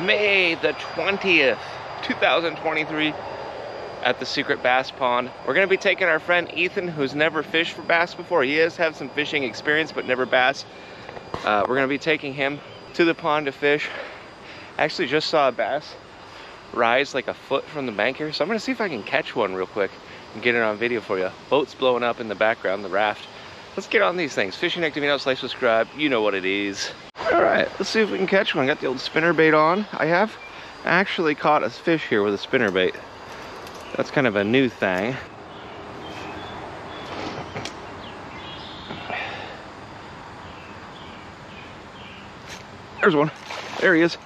May the 20th, 2023 at the Secret Bass Pond. We're gonna be taking our friend Ethan, who's never fished for bass before. He has had some fishing experience, but never bass. We're gonna be taking him to the pond to fish. I actually just saw a bass rise like a foot from the bank here, so I'm gonna see if I can catch one real quick and get it on video for you. Boat's blowing up in the background, the raft. Let's get on these things. Fishing Nec Divinos, like, subscribe, you know what it is. All right, let's see if we can catch one. Got the old spinnerbait on. I have actually caught a fish here with a spinnerbait. That's kind of a new thing. There's one. There he is.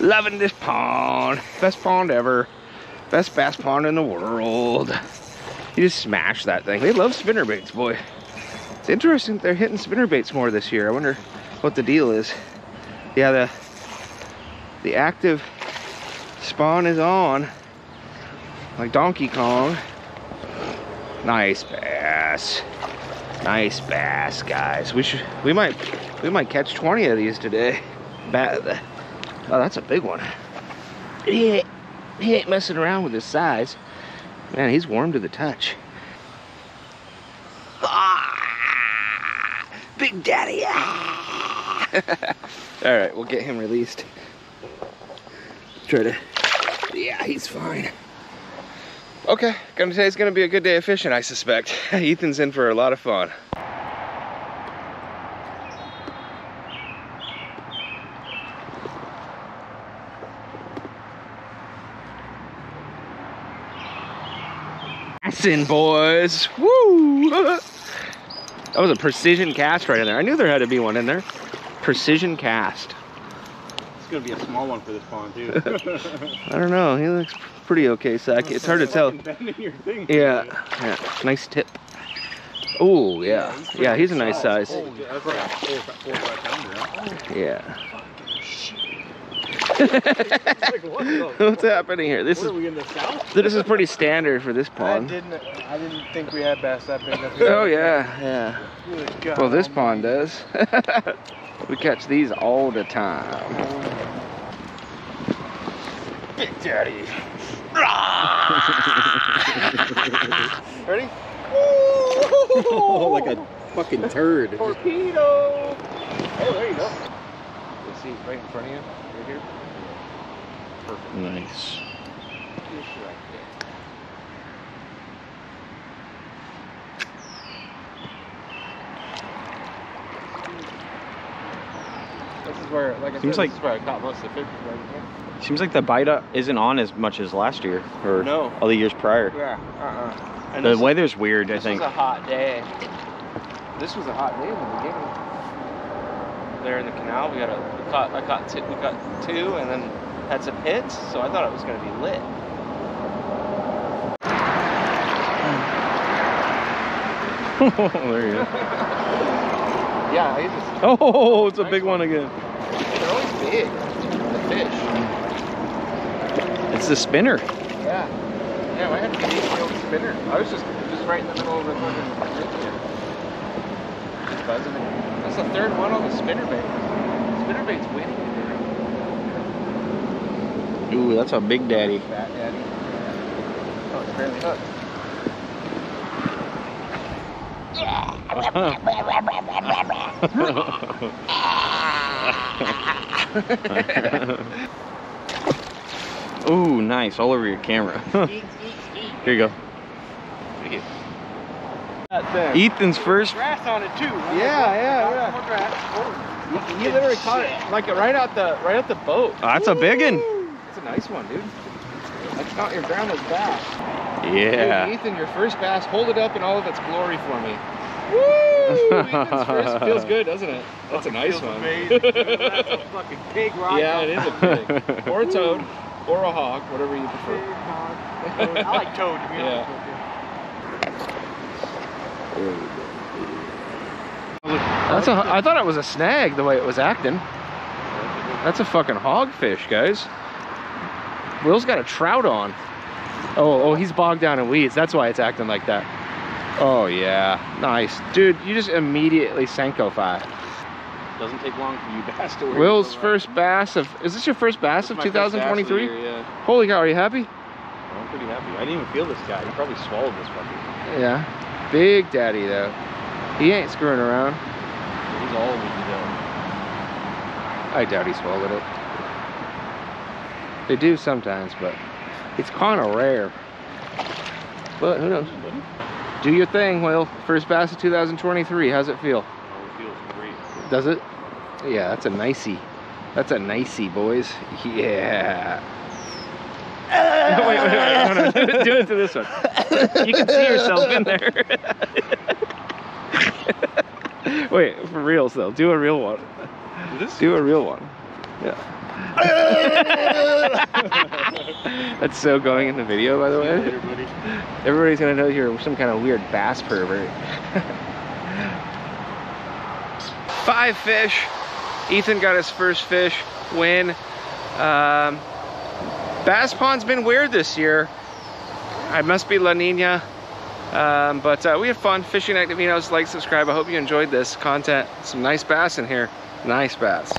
Loving this pond. Best pond ever. Best bass pond in the world. You just smash that thing. They love spinnerbaits, boy. It's interesting they're hitting spinnerbaits more this year. I wonder what the deal is. Yeah, the active spawn is on. Like Donkey Kong. Nice bass. Nice bass, guys. We might catch 20 of these today. Oh, that's a big one. He ain't messing around with his size. Man, he's warm to the touch. Ah, Big Daddy. Ah. All right, we'll get him released. Yeah, he's fine. Okay, gonna say it's gonna be a good day of fishing, I suspect. Ethan's in for a lot of fun. That's in, boys. Woo! That was a precision cast right in there. I knew there had to be one in there. Precision cast. It's gonna be a small one for this pond too. I don't know, he looks pretty okay, so it's hard to tell. Yeah, nice tip. Oh yeah, yeah, he's a nice size. Yeah. What's happening here? This is pretty standard for this pond. I didn't think we had bass that big enough. Oh yeah, yeah. Well, this pond does. We catch these all the time. Big Daddy. Ready? Oh, like a fucking turd. Torpedo! Oh, there you go. You see right in front of you? Right here? Perfect. Nice. This is where, like I said, this is where I caught most of the fish right here. Seems like the bite up isn't on as much as last year, or no, all the years prior. Yeah, And the weather's weird, I think. This was a hot day. This was a hot day in the beginning. There in the canal, we caught two, and then had some hits, so I thought it was going to be lit. There you go. Yeah, he's just... Oh, it's a nice big one again. They're always big, the fish. It's the spinner. Yeah. Yeah, I had to use the old spinner. I was just right in the middle of the river. Just buzzing it. That's the third one on the spinnerbait. Spinnerbait's winning today. Ooh, that's a Big Daddy. Fat Daddy. Oh, it's barely hooked. Yeah. Ooh, nice, all over your camera. Here you go. Ethan's first. Grass on it too. Yeah. More grass. You literally caught it like right out the boat. Oh, that's a big one. That's a nice one, dude. I caught your grandma's bass. Yeah. Dude, Ethan, your first bass. Hold it up in all of its glory for me. Woo! Ethan's first. Feels good, doesn't it? That's a nice one. That's a fucking big rock. Yeah, it is a big. Or a toad. Or a hog, whatever you prefer. I like toad, to be honest with you. That's a, I thought it was a snag the way it was acting. That's a fucking hogfish, guys. Will's got a trout on. Oh, he's bogged down in weeds. That's why it's acting like that. Oh, yeah. Nice. Dude, you just immediately Senkofy. Doesn't take long for you bass to work. Will's first bass of, is this your first bass of 2023? Yeah. Holy cow, are you happy? I'm pretty happy. I didn't even feel this guy. He probably swallowed this puppy. Yeah. Big daddy though. He ain't screwing around. He's all weedy though. I doubt he swallowed it. They do sometimes, but it's kind of rare. But who knows? Do your thing, Will. First bass of 2023. How's it feel? It feels great. Does it? Yeah, that's a nicey. That's a nicey, boys. Yeah. No, wait, no, no. Do it to this one. You can see yourself in there. Wait, for reals though. Do a real one. Do a real one. Yeah. That's so going in the video, by the way. Everybody's gonna know you're some kind of weird bass pervert. 5 fish. Ethan got his first fish win. Bass pond's been weird this year. I must be La Nina. But we had fun. Fishing Nec Divinos, like, subscribe. I hope you enjoyed this content. Some nice bass in here. Nice bass.